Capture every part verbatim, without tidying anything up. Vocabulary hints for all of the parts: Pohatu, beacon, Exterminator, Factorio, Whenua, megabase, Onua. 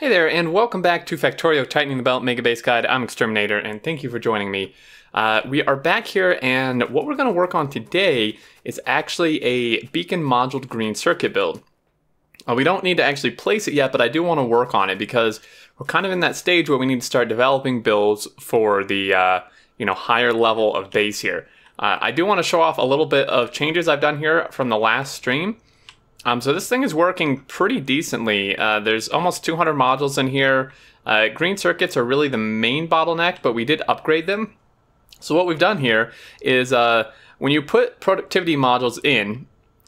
Hey there, and welcome back to Factorio Tightening the Belt Mega Base Guide. I'm Exterminator, and thank you for joining me. Uh, we are back here, and what we're going to work on today is actually a beacon moduled green circuit build. Uh, we don't need to actually place it yet, but I do want to work on it because we're kind of in that stage where we need to start developing builds for the uh, you know higher level of base here. Uh, I do want to show off a little bit of changes I've done here from the last stream. Um, so this thing is working pretty decently. Uh, there's almost two hundred modules in here. Uh, green circuits are really the main bottleneck, but we did upgrade them. So what we've done here is uh, when you put productivity modules in,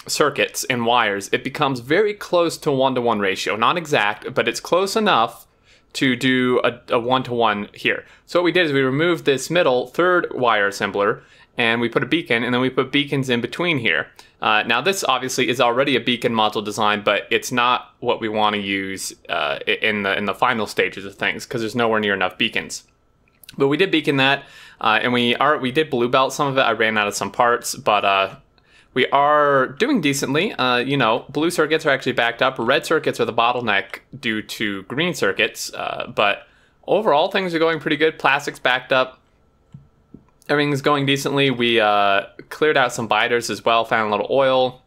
circuits and wires, it becomes very close to one-to-one ratio. Not exact, but it's close enough to do a one-to-one here. So what we did is we removed this middle third wire assembler, and we put a beacon, and then we put beacons in between here. Uh, now this obviously is already a beacon module design, but it's not what we want to use uh, in the in the final stages of things because there's nowhere near enough beacons. But we did beacon that, uh, and we are we did blue belt some of it. I ran out of some parts, but uh, we are doing decently. Uh, you know, blue circuits are actually backed up. Red circuits are the bottleneck due to green circuits, uh, but overall things are going pretty good. Plastic's backed up. Everything's going decently. We uh, cleared out some biters as well, found a little oil,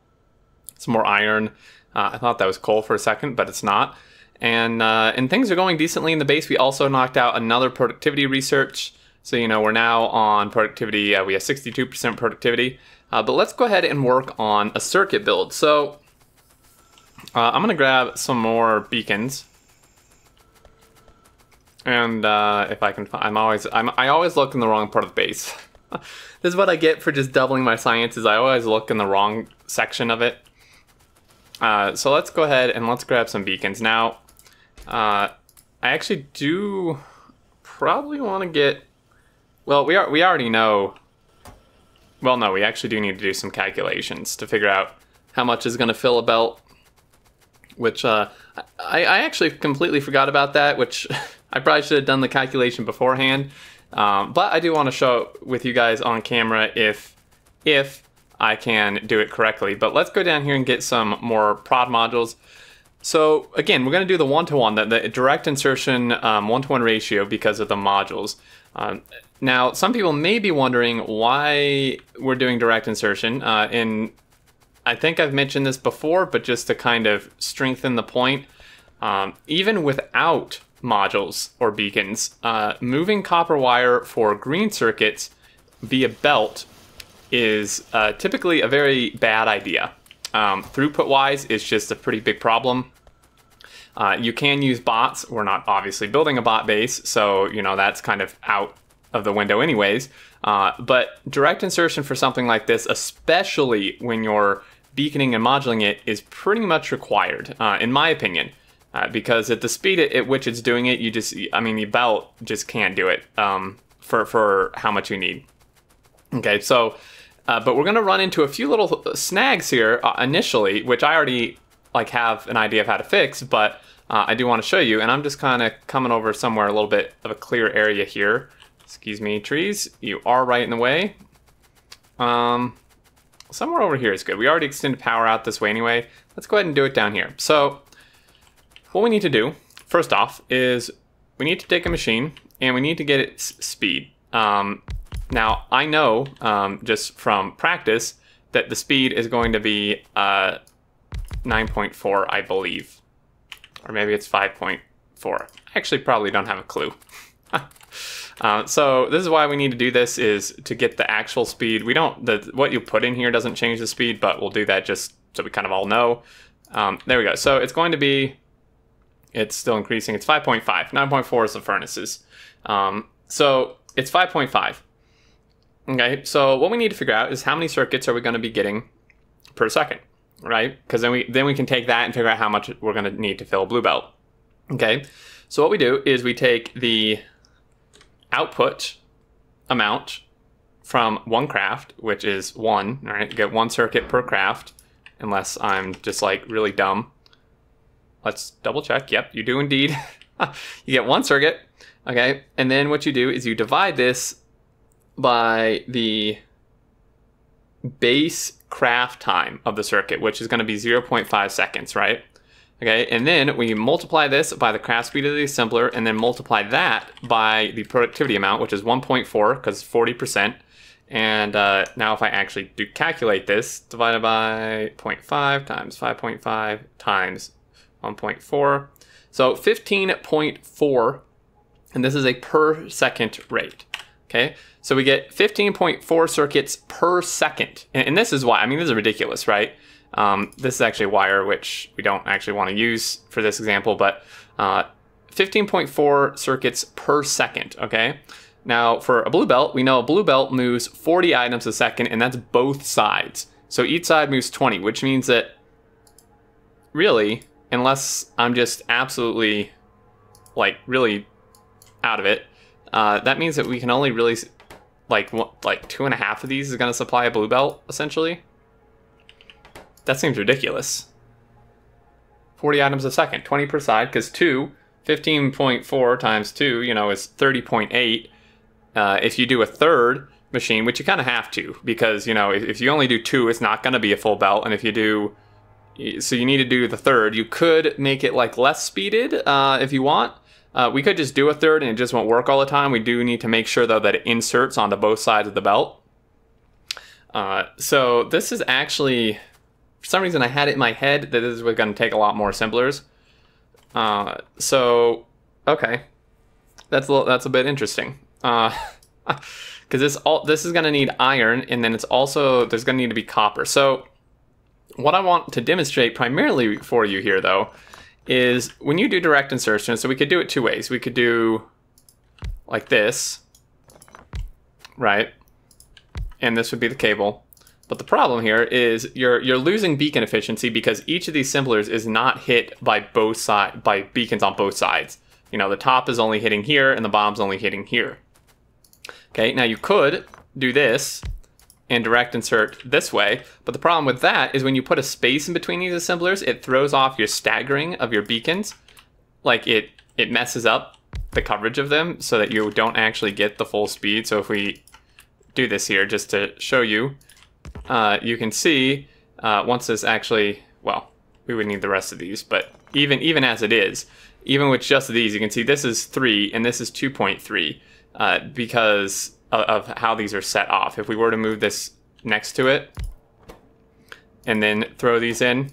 some more iron. Uh, I thought that was coal for a second, but it's not. And, uh, and things are going decently in the base. We also knocked out another productivity research. So, you know, we're now on productivity. Uh, we have sixty-two percent productivity. Uh, but let's go ahead and work on a circuit build. So uh, I'm going to grab some more beacons. And uh, if I can, find, I'm always, I'm, I always look in the wrong part of the base. This is what I get for just doubling my science, is I always look in the wrong section of it. Uh, so let's go ahead and let's grab some beacons. Now, uh, I actually do probably want to get, well, we, are, we already know, well, no, we actually do need to do some calculations to figure out how much is going to fill a belt, which uh, I, I actually completely forgot about that, which... I probably should have done the calculation beforehand, um, but I do want to show with you guys on camera if if I can do it correctly. But let's go down here and get some more prod modules. So again, we're going to do the one-to-one, the, the direct insertion um, one-to-one ratio because of the modules. Um, now, some people may be wondering why we're doing direct insertion, uh, and I think I've mentioned this before, but just to kind of strengthen the point, um, even without modules or beacons, uh, moving copper wire for green circuits via belt is uh, typically a very bad idea. Um, throughput wise, it's just a pretty big problem. Uh, you can use bots. We're not obviously building a bot base, so you know that's kind of out of the window anyways. Uh, but direct insertion for something like this, especially when you're beaconing and moduling it, is pretty much required, uh, in my opinion. Uh, because at the speed at, at which it's doing it, you just, I mean, your belt just can't do it um, for, for how much you need. Okay, so, uh, but we're going to run into a few little snags here uh, initially, which I already, like, have an idea of how to fix, but uh, I do want to show you, and I'm just kind of coming over somewhere a little bit of a clear area here. Excuse me, trees, you are right in the way. Um, somewhere over here is good. We already extended power out this way anyway. Let's go ahead and do it down here. So, what we need to do, first off, is we need to take a machine and we need to get its speed. Um, now, I know, um, just from practice, that the speed is going to be uh, nine point four, I believe. Or maybe it's five point four. I actually probably don't have a clue. uh, so this is why we need to do this, is to get the actual speed. We don't, the, what you put in here doesn't change the speed, but we'll do that just so we kind of all know. Um, there we go. So it's going to be... It's still increasing. It's five point five. nine point four is the furnaces. Um, so it's five point five. Okay, so what we need to figure out is how many circuits are we going to be getting per second, right? Because then we then we can take that and figure out how much we're going to need to fill a blue belt. Okay, so what we do is we take the output amount from one craft, which is one, all right? You get one circuit per craft, unless I'm just like really dumb. Let's double check. Yep, you do indeed. You get one circuit, okay? And then what you do is you divide this by the base craft time of the circuit, which is going to be zero point five seconds, right? Okay, and then we multiply this by the craft speed of the assembler, and then multiply that by the productivity amount, which is one point four, because it's forty percent. And uh, now if I actually do calculate this, divided by zero point five times five point five times one point four. So fifteen point four, and this is a per second rate. Okay, so we get fifteen point four circuits per second. And, and this is why, I mean, this is ridiculous, right? Um, this is actually a wire, which we don't actually want to use for this example, but fifteen point four uh, circuits per second, okay? Now, for a blue belt, we know a blue belt moves forty items a second, and that's both sides. So each side moves twenty, which means that, really, unless I'm just absolutely, like, really out of it, uh, that means that we can only really, like, what, like two and a half of these is going to supply a blue belt, essentially. That seems ridiculous. forty items a second, twenty per side, because two, fifteen point four times two, you know, is thirty point eight. Uh, if you do a third machine, which you kind of have to, because, you know, if, if you only do two, it's not going to be a full belt. And if you do, so you need to do the third. You could make it, like, less speeded uh, if you want. Uh, we could just do a third and it just won't work all the time. We do need to make sure, though, that it inserts onto both sides of the belt. Uh, so this is actually... For some reason, I had it in my head that this is going to take a lot more assemblers. Uh, so, okay, that's a little, that's a bit interesting. Uh, because this all this is going to need iron, and then it's also there's going to need to be copper. So, what I want to demonstrate primarily for you here, though, is when you do direct insertion. So we could do it two ways. We could do like this, right? And this would be the cable. But the problem here is you're you're losing beacon efficiency because each of these assemblers is not hit by both side by beacons on both sides. You know, the top is only hitting here and the bottom's only hitting here. Okay, now you could do this and direct insert this way, but the problem with that is when you put a space in between these assemblers, it throws off your staggering of your beacons. Like it it messes up the coverage of them so that you don't actually get the full speed. So if we do this here just to show you. Uh, you can see uh, once this actually, well, we would need the rest of these, but even even as it is, even with just these, you can see this is three and this is two point three uh, because of, of how these are set off. If we were to move this next to it and then throw these in,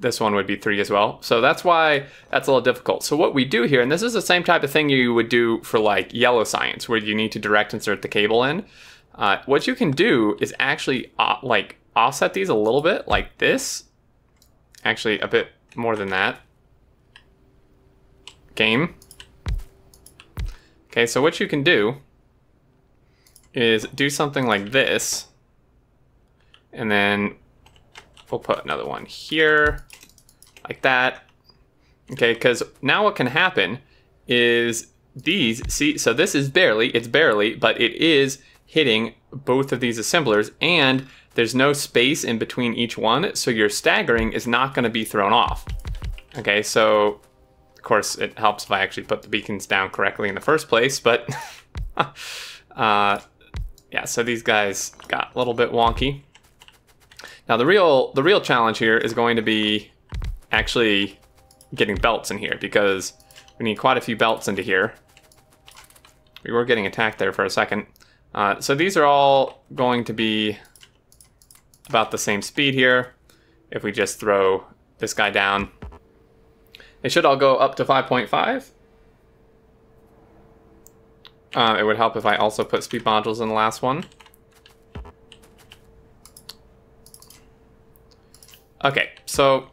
this one would be three as well. So that's why that's a little difficult. So what we do here, and this is the same type of thing you would do for like yellow science, where you need to direct insert the cable in. Uh, what you can do is actually uh, like offset these a little bit like this, actually a bit more than that. Game. Okay, so what you can do is do something like this, and then we'll put another one here like that. Okay, because now what can happen is these, see, so this is barely, it's barely, but it is hitting both of these assemblers, and there's no space in between each one, so your staggering is not going to be thrown off. Okay, so of course it helps if I actually put the beacons down correctly in the first place, but uh, yeah, so these guys got a little bit wonky. Now the real the real challenge here is going to be actually getting belts in here, because we need quite a few belts into here. We were getting attacked there for a second. Uh, so these are all going to be about the same speed here. If we just throw this guy down, they should all go up to five point five. Uh, it would help if I also put speed modules in the last one. Okay, so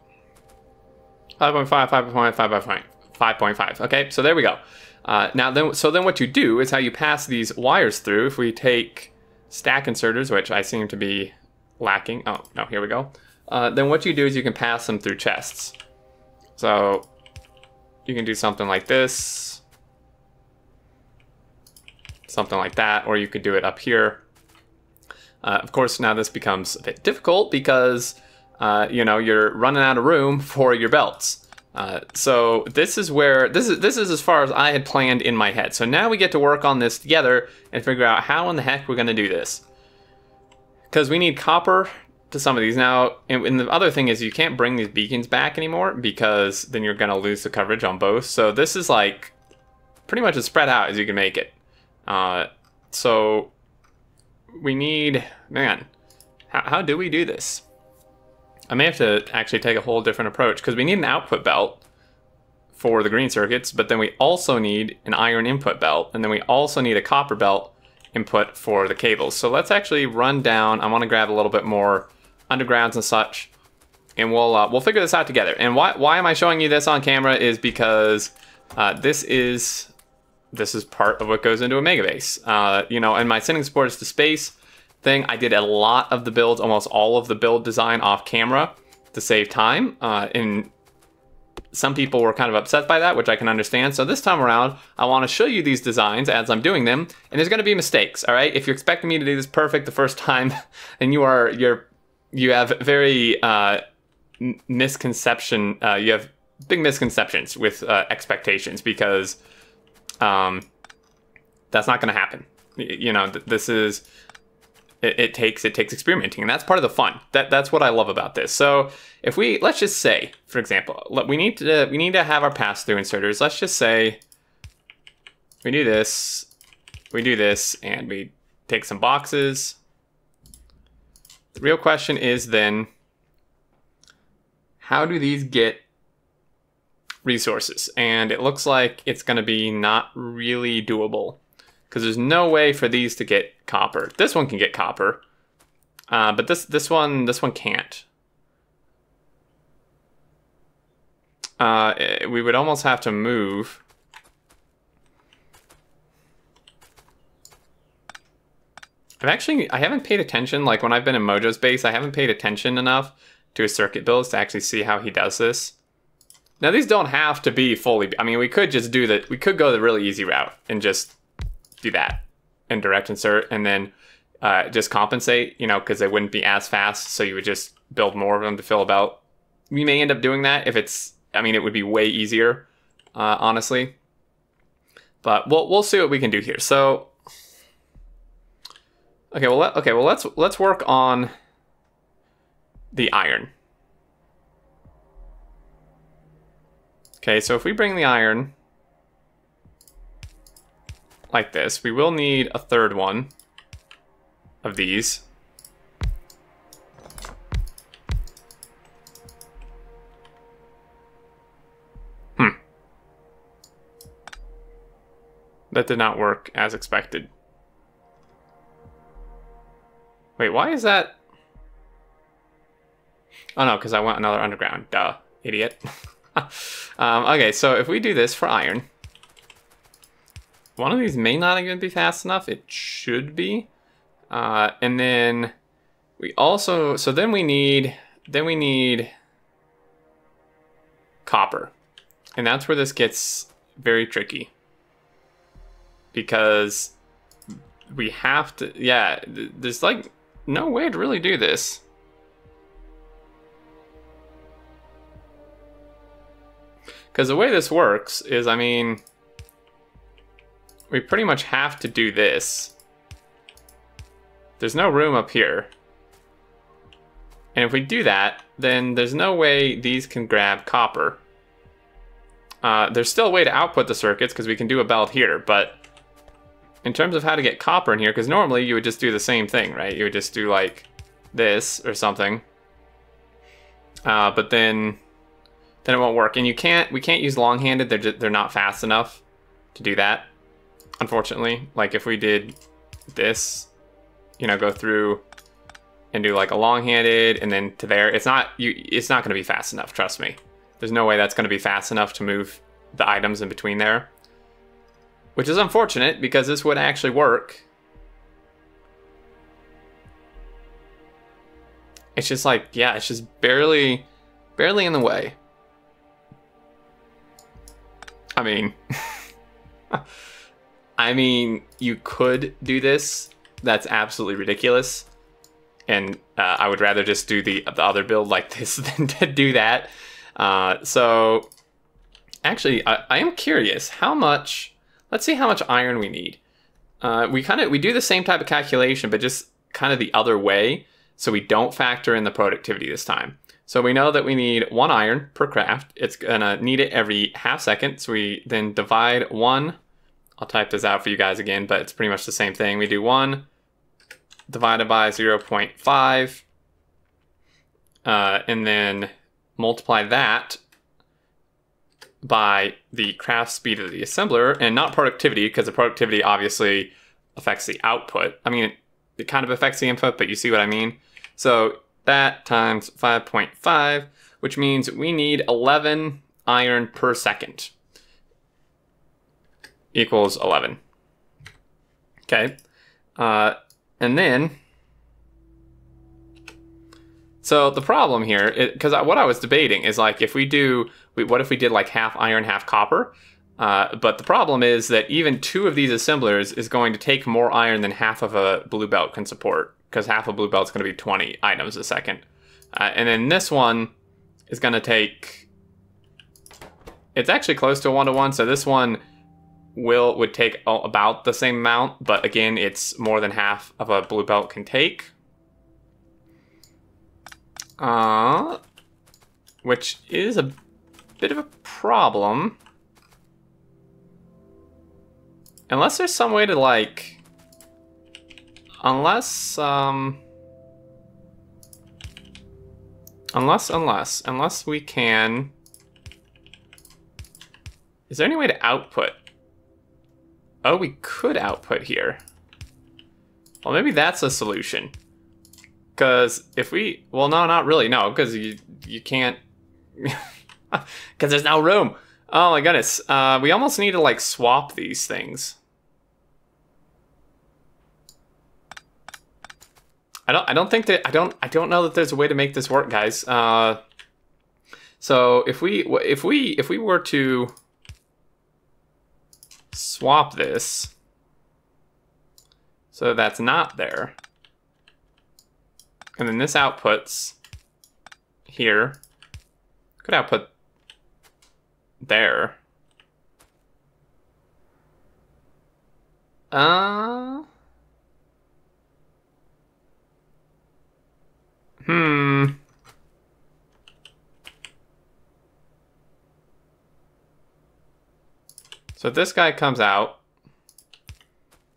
five point five, five point five, five point five, five point five. Okay, so there we go. Uh, now then, so then what you do is how you pass these wires through. If we take stack inserters, which I seem to be lacking, oh no, here we go. Uh, then what you do is you can pass them through chests. So you can do something like this, something like that, or you could do it up here. Uh, of course, now this becomes a bit difficult because uh, you know, you're running out of room for your belts. Uh, so this is where, this is this is as far as I had planned in my head. So now we get to work on this together and figure out how in the heck we're going to do this. Because we need copper to some of these. Now, and, and the other thing is you can't bring these beacons back anymore because then you're going to lose the coverage on both. So this is like pretty much as spread out as you can make it. Uh, so we need, man, how, how do we do this? I may have to actually take a whole different approach because we need an output belt for the green circuits, but then we also need an iron input belt, and then we also need a copper belt input for the cables. So let's actually run down. I want to grab a little bit more undergrounds and such, and we'll uh, we'll figure this out together. And why why am I showing you this on camera is because uh, this is this is part of what goes into a mega base. Uh, you know, and my sending support is to space thing. I did a lot of the builds, almost all of the build design off camera to save time. Uh, and some people were kind of upset by that, which I can understand. So this time around, I want to show you these designs as I'm doing them, and there's going to be mistakes. All right, if you're expecting me to do this perfect the first time, and you are you're you have very uh, misconception. Uh, you have big misconceptions with uh, expectations because um, that's not going to happen. You know, th this is. It, it takes it takes experimenting, and that's part of the fun. That that's what I love about this. So if we let's just say, for example, we need to we need to have our pass through inserters. Let's just say we do this, we do this, and we take some boxes. The real question is then, how do these get resources? And it looks like it's going to be not really doable, because there's no way for these to get copper. This one can get copper, uh, but this this one this one can't. Uh, we would almost have to move. I've actually I haven't paid attention. Like when I've been in Mojo's base, I haven't paid attention enough to his circuit builds to actually see how he does this. Now these don't have to be fully. I mean, we could just do that. We could go the really easy route and just do that and direct insert, and then uh, just compensate, you know, because they wouldn't be as fast, so you would just build more of them to fill about. We may end up doing that if it's, I mean, it would be way easier, uh, honestly. But we'll we'll see what we can do here. So, okay, well, let, okay, well, let's let's work on the iron. Okay, so if we bring the iron like this, we will need a third one of these. Hmm. That did not work as expected. Wait, why is that? Oh no, because I want another underground. Duh, idiot. um, okay, so if we do this for iron, one of these may not even be fast enough. It should be. Uh, and then we also, so then we need, then we need copper. And that's where this gets very tricky, because we have to, yeah, there's like no way to really do this. Because the way this works is, I mean, we pretty much have to do this. There's no room up here. And if we do that, then there's no way these can grab copper. Uh, there's still a way to output the circuits because we can do a belt here, but in terms of how to get copper in here, because normally you would just do the same thing, right? You would just do like this or something. Uh, but then then it won't work. And you can't, we can't use long-handed. They're, just, they're not fast enough to do that, unfortunately. Like if we did this, you know, go through and do like a long-handed and then to there, it's not you it's not going to be fast enough, trust me. There's no way that's going to be fast enough to move the items in between there, which is unfortunate because this would actually work. It's just like, yeah, it's just barely barely in the way. I mean I mean, you could do this. That's absolutely ridiculous. And uh, I would rather just do the, the other build like this than to do that. Uh, so actually, I, I am curious how much, let's see how much iron we need. Uh, we kind of, we do the same type of calculation, but just kind of the other way. So we don't factor in the productivity this time. So we know that we need one iron per craft. It's gonna need it every half second. So we then divide one. I'll type this out for you guys again, but it's pretty much the same thing. We do one divided by zero point five, uh, and then multiply that by the craft speed of the assembler, and not productivity, because the productivity obviously affects the output. I mean, it, it kind of affects the input, but you see what I mean. So that times five point five, which means we need eleven iron per second. Equals eleven. Okay. Uh, and then, so the problem here, because what I was debating is like, if we do, we, what if we did like half iron, half copper? Uh, but the problem is that even two of these assemblers is going to take more iron than half of a blue belt can support, because half a blue belt is going to be twenty items a second. Uh, and then this one is going to take, it's actually close to one to one, so this one will would take about the same amount, but again, it's more than half of a blue belt can take. Uh, which is a bit of a problem. Unless there's some way to like, unless, um, unless, unless, unless we can, is there any way to output? Oh, we could output here. Well, maybe that's a solution. Because if we... Well, no, not really. No, because you, you can't... Because there's no room. Oh, my goodness. Uh, we almost need to, like, swap these things. I don't I don't think that... I don't I don't know that there's a way to make this work, guys. Uh, so, if we if we if we were to... swap this, so that's not there, and then this outputs here, could output there. Uh, hmm. So this guy comes out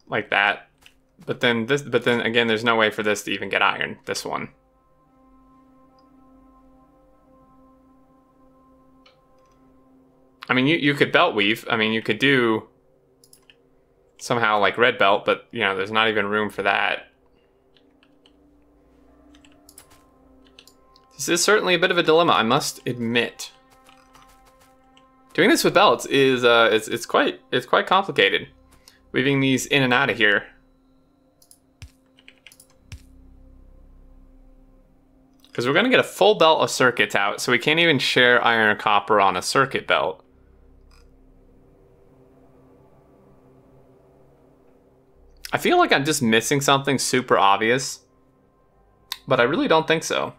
like that, but then this, but then again, there's no way for this to even get iron, this one. I mean, you, you could belt weave. I mean, you could do somehow like red belt, but you know, there's not even room for that. This is certainly a bit of a dilemma, I must admit. Doing this with belts is uh, it's it's quite it's quite complicated, weaving these in and out of here. Because we're gonna get a full belt of circuits out, so we can't even share iron or copper on a circuit belt. I feel like I'm just missing something super obvious, but I really don't think so.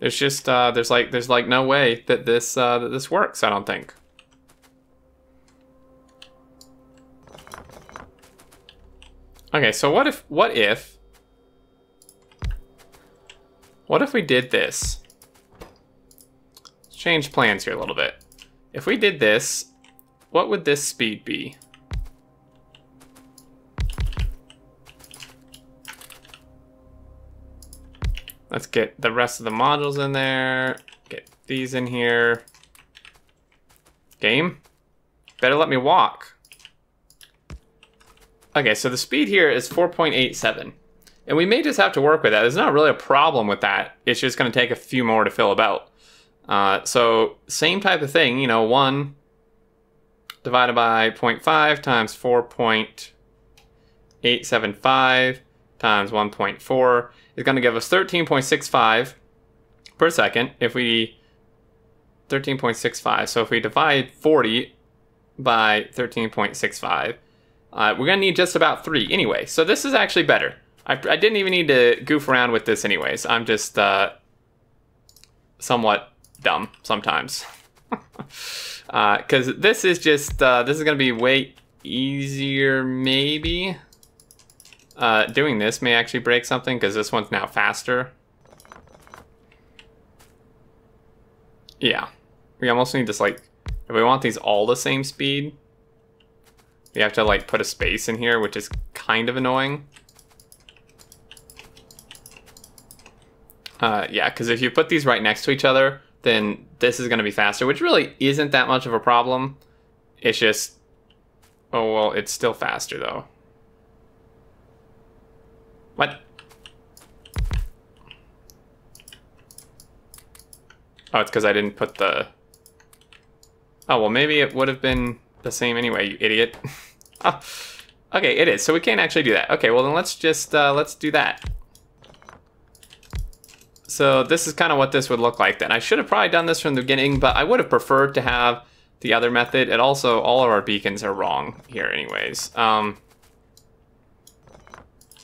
There's just uh, there's like there's like no way that this uh, that this works, I don't think. Okay, so what if what if what if we did this? Let's change plans here a little bit. If we did this, what would this speed be? Let's get the rest of the modules in there. Get these in here. Game, better let me walk. Okay, so the speed here is four point eight seven. And we may just have to work with that. There's not really a problem with that. It's just gonna take a few more to fill a belt. Uh, so same type of thing, you know, one divided by zero point five times four point eight seven five times one point four. Is going to give us thirteen point six five per second. If we thirteen point six five, so if we divide forty by thirteen point six five, uh, we're going to need just about three anyway. So this is actually better. I, I didn't even need to goof around with this anyways. I'm just uh, somewhat dumb sometimes. uh, cause this is just, uh, this is gonna be way easier maybe. Uh, doing this may actually break something because this one's now faster. Yeah, we almost need this, like, if we want these all the same speed, we have to like put a space in here, which is kind of annoying. Uh, yeah, because if you put these right next to each other, then this is going to be faster, which really isn't that much of a problem. It's just, oh, well, it's still faster though. What? Oh, it's because I didn't put the... Oh, well, maybe it would have been the same anyway, you idiot. Oh, okay, it is. So we can't actually do that. Okay, well, then let's just, uh, let's do that. So this is kind of what this would look like then. I should have probably done this from the beginning, but I would have preferred to have the other method. And also, all of our beacons are wrong here anyways. Um...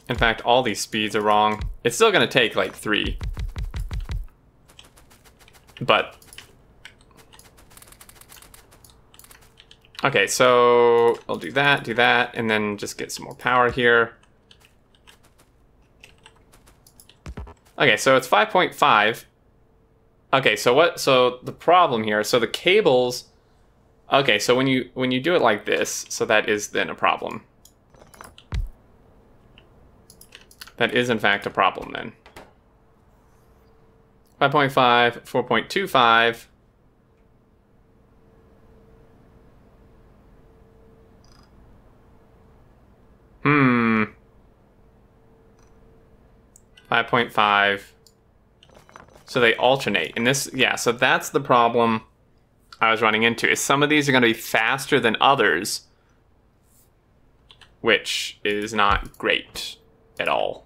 In fact, all these speeds are wrong. It's still gonna take like three. But. Okay, so I'll do that, do that, and then just get some more power here. Okay, so it's five point five. Okay, so what, so the problem here, so the cables, okay, so when you, when you do it like this, so that is then a problem. That is, in fact, a problem, then. five point five, four point two five. Hmm. five point five. So they alternate. And this, yeah, so that's the problem I was running into, is some of these are going to be faster than others, which is not great at all.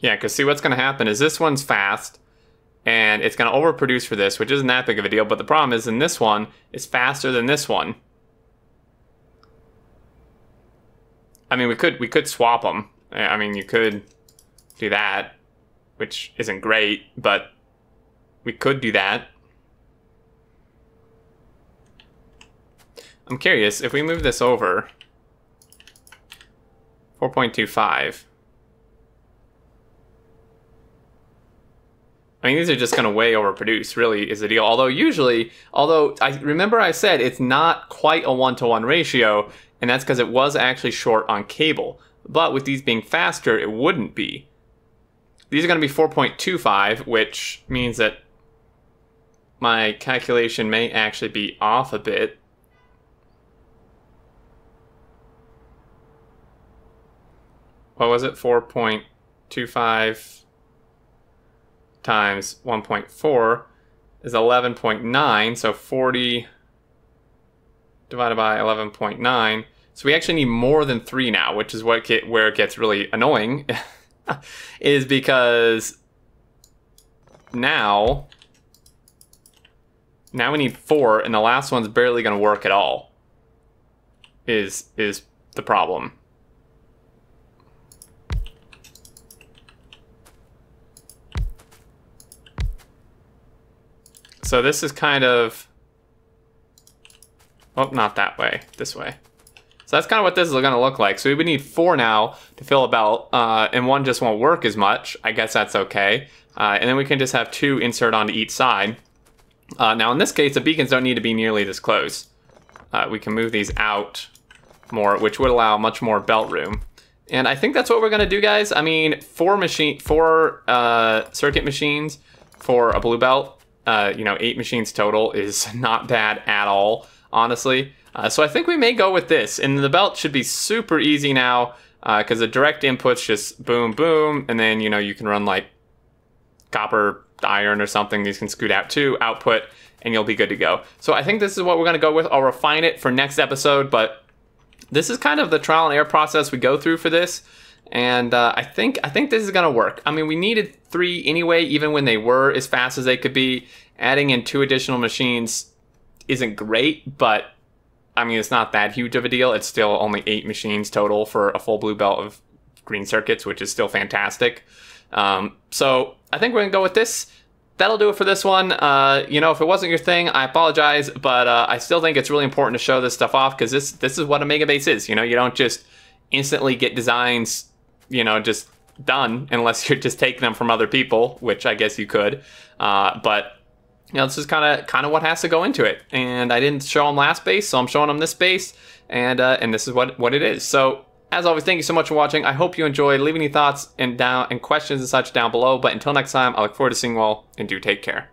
Yeah, because see what's going to happen is this one's fast and it's going to overproduce for this, which isn't that big of a deal, but the problem is in this one it's faster than this one. I mean, we could we could swap them. I mean, you could do that, which isn't great, but we could do that. I'm curious, if we move this over, four point two five. I mean, these are just gonna way overproduce, really is the deal. Although usually, although I remember I said it's not quite a one-to-one ratio, and that's because it was actually short on cable. But with these being faster, it wouldn't be. These are gonna be four point two five, which means that my calculation may actually be off a bit. What was it? four point two five times one point four is eleven point nine. So forty divided by eleven point nine. So we actually need more than three now, which is what get, where it gets really annoying, is because now, now we need four, and the last one's barely going to work at all. Is is the problem. So this is kind of, oh, not that way, this way. So that's kind of what this is gonna look like. So we would need four now to fill a belt, uh, and one just won't work as much. I guess that's okay. Uh, and then we can just have two insert onto each side. Uh, now in this case, the beacons don't need to be nearly this close. Uh, we can move these out more, which would allow much more belt room. And I think that's what we're gonna do, guys. I mean, four machine, four uh, circuit machines for a blue belt. Uh, you know, eight machines total is not bad at all, honestly. Uh, so I think we may go with this. And the belt should be super easy now because uh, the direct input's just boom, boom. And then, you know, you can run like copper, iron or something. These can scoot out too, output, and you'll be good to go. So I think this is what we're going to go with. I'll refine it for next episode. But this is kind of the trial and error process we go through for this. And uh, I think I think this is gonna work. I mean, we needed three anyway, even when they were as fast as they could be. Adding in two additional machines isn't great, but I mean, it's not that huge of a deal. It's still only eight machines total for a full blue belt of green circuits, which is still fantastic. Um, so I think we're gonna go with this. That'll do it for this one. Uh, you know, if it wasn't your thing, I apologize, but uh, I still think it's really important to show this stuff off, because this this is what a megabase is. You know, you don't just instantly get designs, you know, just done, unless you're just taking them from other people, which I guess you could. Uh, but you know, this is kind of kind of what has to go into it. And I didn't show them last base, so I'm showing them this base, and uh, and this is what what it is. So as always, thank you so much for watching. I hope you enjoyed. Leave any thoughts and down and questions and such down below. But until next time, I look forward to seeing you all, and do take care.